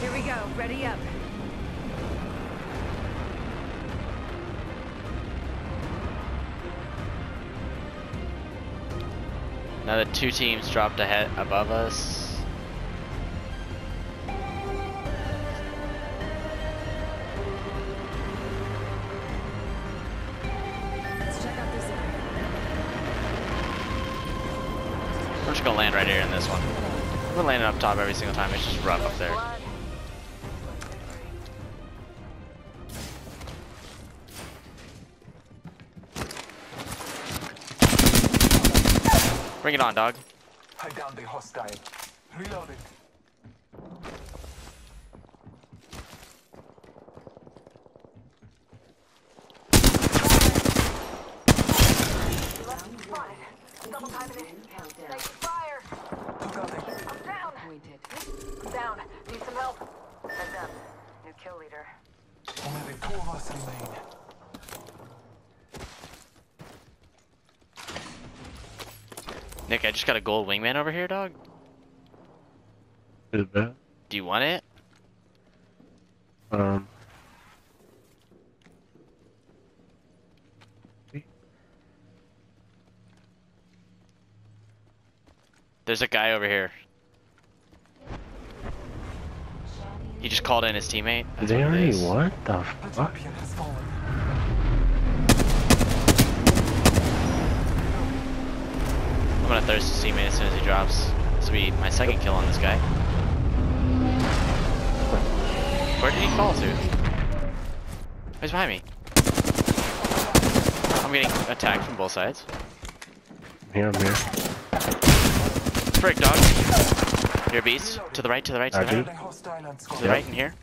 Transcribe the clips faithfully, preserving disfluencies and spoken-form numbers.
Here we go. Ready up. Now the two teams dropped ahead above us. We're just gonna land right here in this one. We're landing up top every single time, it's just rough up there. Bring it on, dog. I downed the hostile. Reload it. Double time it. Take fire. I'm down. We did. I'm down. Need some help. I'm done. New kill leader. Only the two of us remain. Nick, I just got a gold wingman over here, dog. Is that? Do you want it? Um. There's a guy over here. He just called in his teammate. That's they what already is. What the fuck? I'm gonna thirst his teammate as soon as he drops. This will be my second kill on this guy. Where did he fall to? He's behind me. I'm getting attacked from both sides. Here, I'm here. Frick, dog. Here, beast. To the right, to the right, to the right. To the right in here.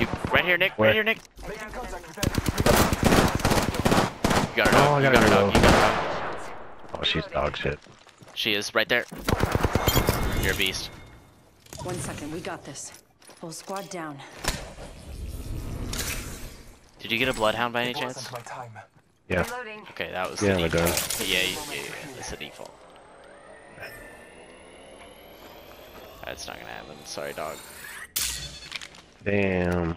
You, right here, Nick. Where? Right here, Nick. You got her, dog. Oh, you got her, dog. You got her, dog. Oh, she's dog shit. She is right there. You're a beast. One second, we got this. Full squad down. Did you get a bloodhound by any chance? Yeah. Okay, that was yeah, the default. Yeah, yeah, yeah, yeah, that's the default. That's not gonna happen. Sorry, dog. Damn.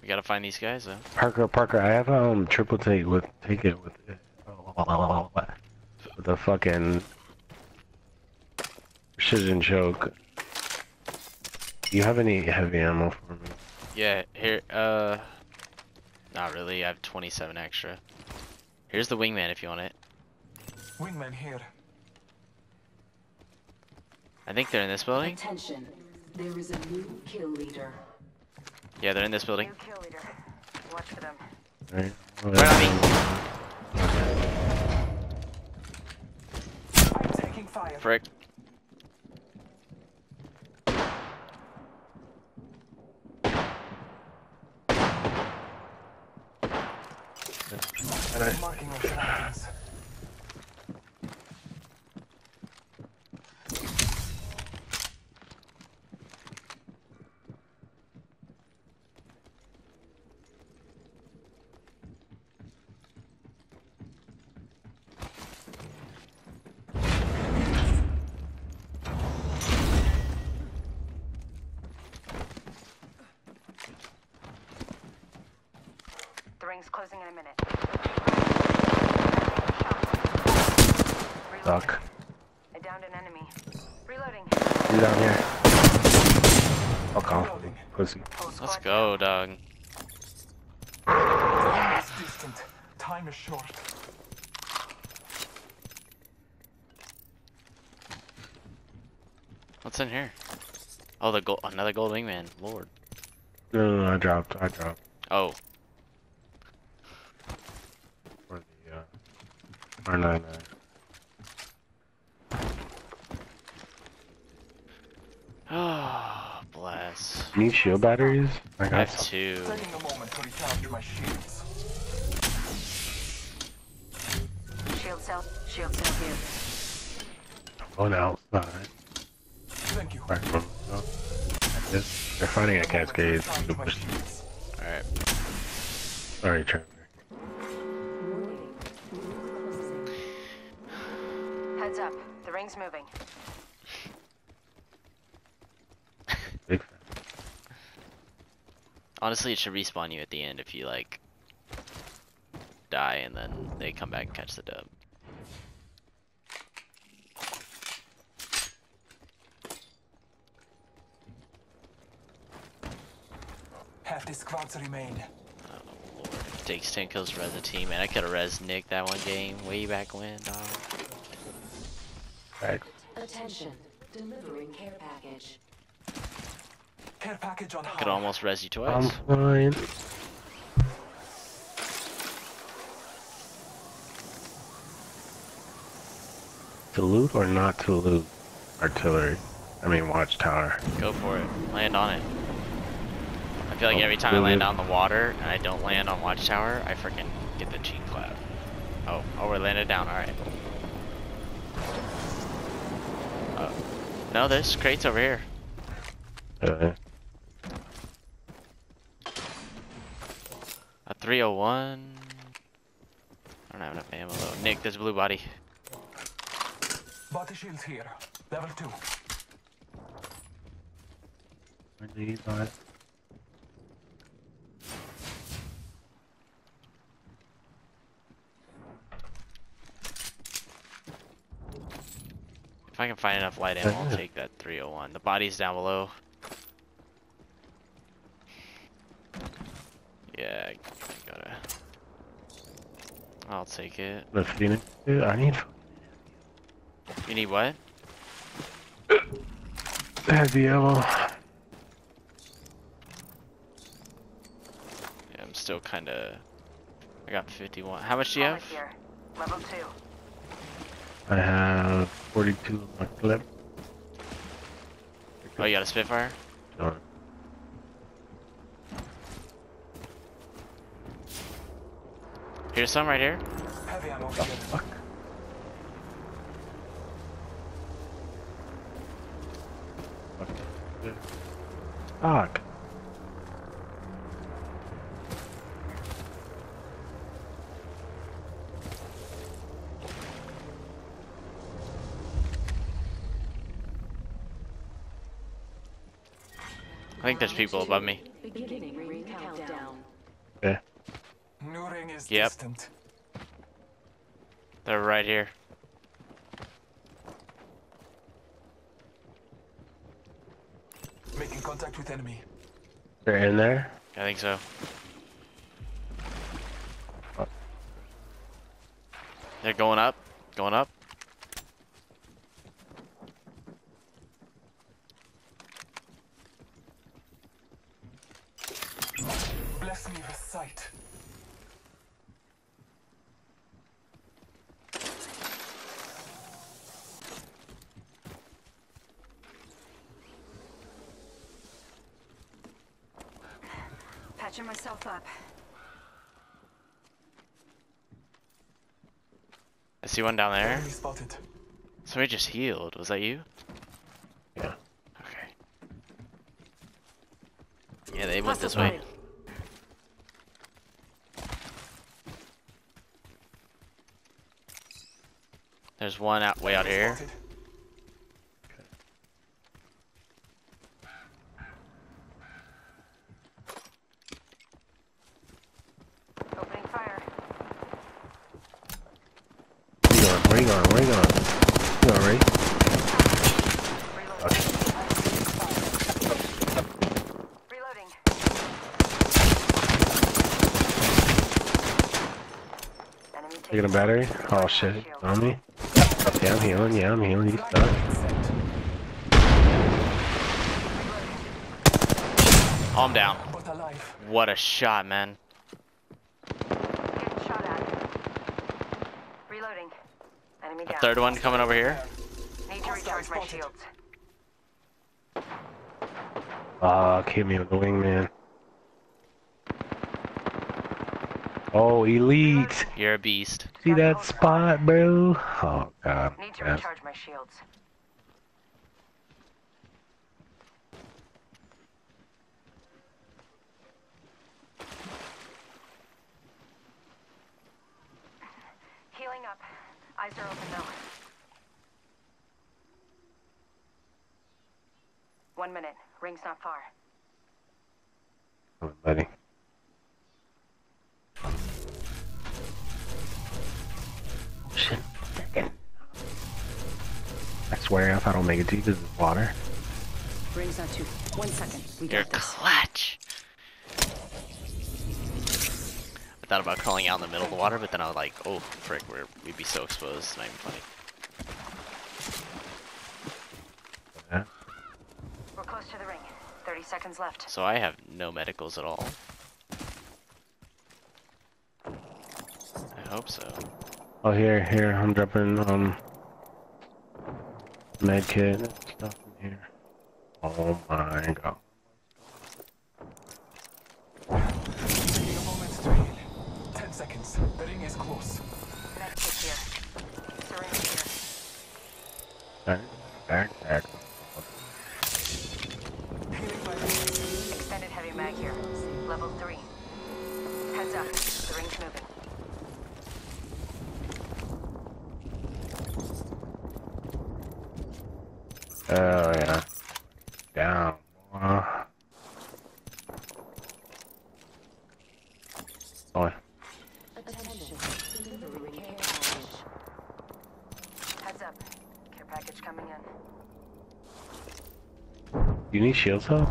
We gotta find these guys, though. Parker, Parker, I have um triple take with take it with oh, the fucking precision choke. Do you have any heavy ammo for me? Yeah. Here. Uh. Not really. I have twenty-seven extra. Here's the wingman if you want it. Wingman here. I think they're in this building. Attention. There is a new kill leader. Yeah, they're in this building. New kill leader. Watch for them. Right. Right on me. I'm taking fire. Frick. Right. Closing in a minute. Duck. I downed an enemy. Reloading. You down here. Fuck off, pussy. Let's go, dog. Time is short. What's in here? Oh, the gold. Another gold wingman. Lord. No, no, no, I dropped. I dropped. Oh. Or no, no. Oh, bless. You need shield batteries? I, I have some. Two. Taking a moment to recharge my shields. Shield cell, shield cell here. I'm going outside. Thank you. Back from, no. This, they're fighting at Cascades. Alright. Sorry, Trevor. Heads up, the ring's moving. Big fan. Honestly, it should respawn you at the end if you like die and then they come back and catch the dub. Half the squads remain. Oh lord. It takes ten kills to res a team. Man, I could have res Nick that one game way back when, dog. Right. Attention. Delivering care package. Care package on high. Could almost res you twice. I'm fine. To loot or not to loot? Artillery. I mean watchtower. Go for it. Land on it. I feel like oh, every time I land on the water and I don't land on watchtower, I freaking get the cheek clap. Oh, oh, we're landed down. All right. Oh. No, there's crates over here. Uh-huh. A three oh one. I don't have enough ammo though. Nick, there's a blue body. Body shields here, level two. I need that. If I can find enough light ammo, I'll take that three oh one. The body's down below. Yeah, I gotta. I'll take it. The Phoenix, dude, I need. You need what? Heavy ammo. Yeah, I'm still kind of. I got fifty-one. How much do you have? Level two. I have forty-two left. Oh, you got a Spitfire? No. Here's some right here. Heavy ammo. Oh, fuck. Fuck. I think there's people above me. Yeah. Yep. They're right here. Making contact with enemy. They're in there? I think so. What? They're going up. Going up. Bless me with sight. Patching myself up. I see one down there. Somebody just healed. Was that you? Yeah. Okay. Yeah, they went this way. There's one out way out here. Opening fire. Ring on, ring on, ring on. You alright? Reloading. You got a battery? Oh shit, on me? Yeah, I'm healing, yeah, I'm healing, you suck. Calm down. What a shot, man. Shot at. Reloading. Enemy down. A third one coming over here. Need to recharge my shields. Ah, hit me with the wingman. Oh, elite! You're a beast. See that spot, bro? Oh god. Need to recharge my shields. Healing up. Eyes are open though. One minute. Ring's not far. Come on, buddy. Oh, shit. Second. I swear I thought Omega T this is water. Ring's not too. One second. We got this. Clutch. I thought about crawling out in the middle of the water, but then I was like, oh, frick, we're, we'd be so exposed, it's not even funny. Yeah. We're close to the ring. thirty seconds left. So I have no medicals at all. I hope so. Oh, here, here, I'm dropping, um, med kit and stuff in here. Oh my god. Seconds. The ring is close. Medkit here. Syringe here. Back, back, back. Extended heavy mag here. Level three. Heads up. The ring's moving. Oh yeah. Down. Uh. Oh. You need shields, huh?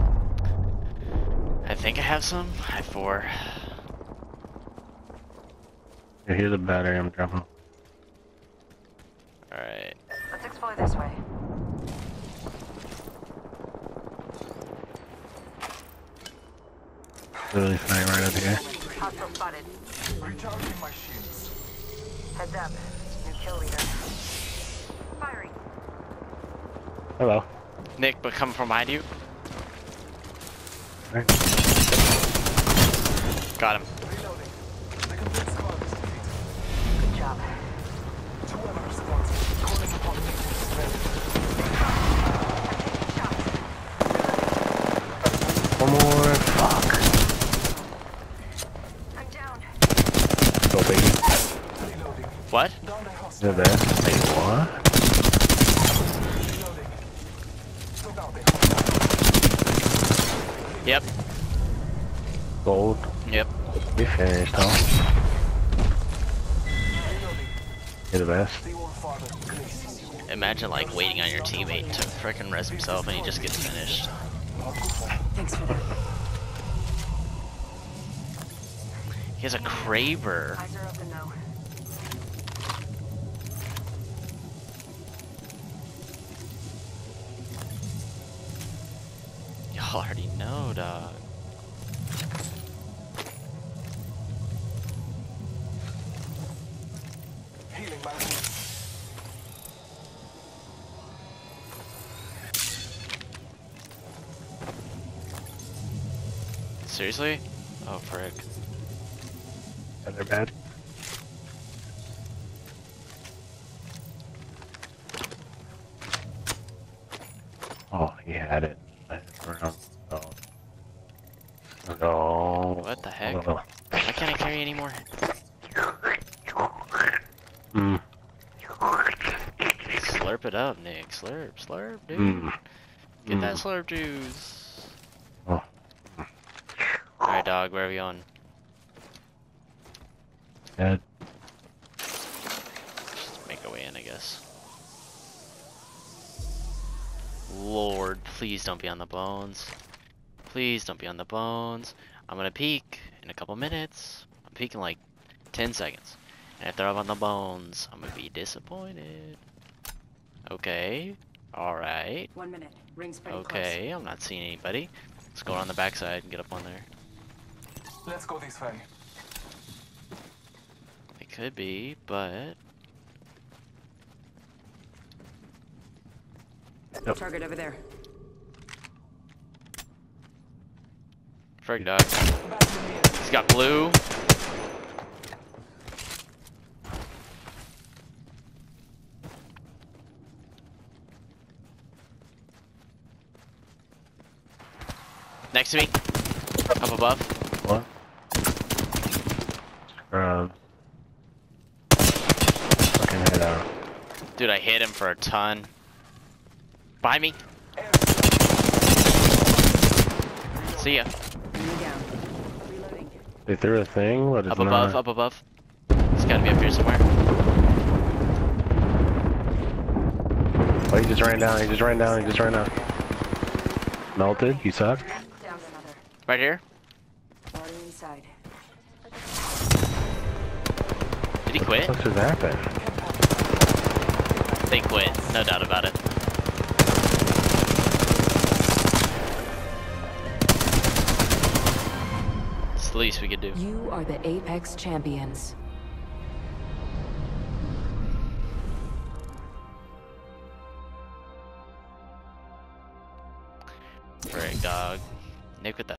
I think I have some. I have four. Here's a battery I'm dropping. Alright. Let's explore this way. Literally flying right up here. Hostile spotted. Recharging my shields. Heads up. New kill leader. Firing. Hello. Nick, but come from behind you. Right. Got him. Reloading. I can get squad this team. Good job. Two other squads. Calling upon me. One more. Fuck. I'm down. Go baby. Reloading. What? They're there. They what? Yep. Gold. Yep. We finished, huh? You're the best. Imagine like waiting on your teammate to frickin' res himself and he just gets finished. Thanks for that. He has a Kraber. Eyes are open now. Y'all already know, dog. Healing my wounds. Seriously? Oh, frick. Is that their bad? Oh, he had it. Oh. No. What the heck? Why can't I carry anymore? Mm. Slurp it up, Nick. Slurp, slurp, dude. Mm. Get mm. that slurp juice. Oh. Alright, dog, where are we on? Dead. Just make our way in, I guess. Lord, please don't be on the bones. Please don't be on the bones. I'm gonna peek in a couple minutes. I'm peeking like ten seconds. And if they're up on the bones, I'm gonna be disappointed. Okay. Alright. One minute. Ring's pretty close. Okay, I'm not seeing anybody. Let's go on the backside and get up on there. Let's go this way. It could be, but. Nope. Target over there. Frag dog. He's got blue. Next to me. Up above. What? Scrub. Fucking head out. Dude, I hit him for a ton. Behind me. See ya. Down. Reloading. They threw a thing? What is up above, not... up above. It's gotta be up here somewhere. Oh, he just ran down, he just ran down, he just ran down. Melted, you suck. Right here? Inside. Did he quit? What the fuck does that happen? They quit, no doubt about it. It's the least we could do. You are the Apex champions. Frick, dog. Nick with that.